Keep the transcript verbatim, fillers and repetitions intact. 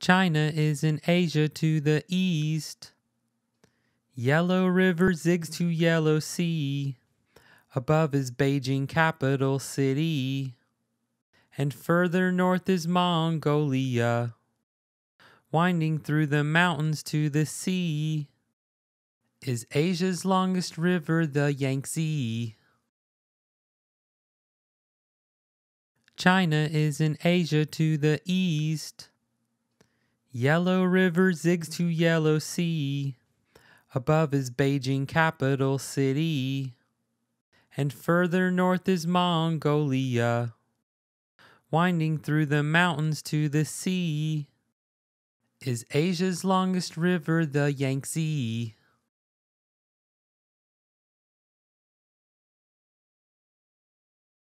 China is in Asia to the east. Yellow River zigs to Yellow Sea. Above is Beijing, capital city. And further north is Mongolia, winding through the mountains to the sea. Is Asia's longest river the Yangtze? China is in Asia to the east. Yellow River zigs to Yellow Sea. Above is Beijing, capital city. And further north is Mongolia, winding through the mountains to the sea. Is Asia's longest river the Yangtze?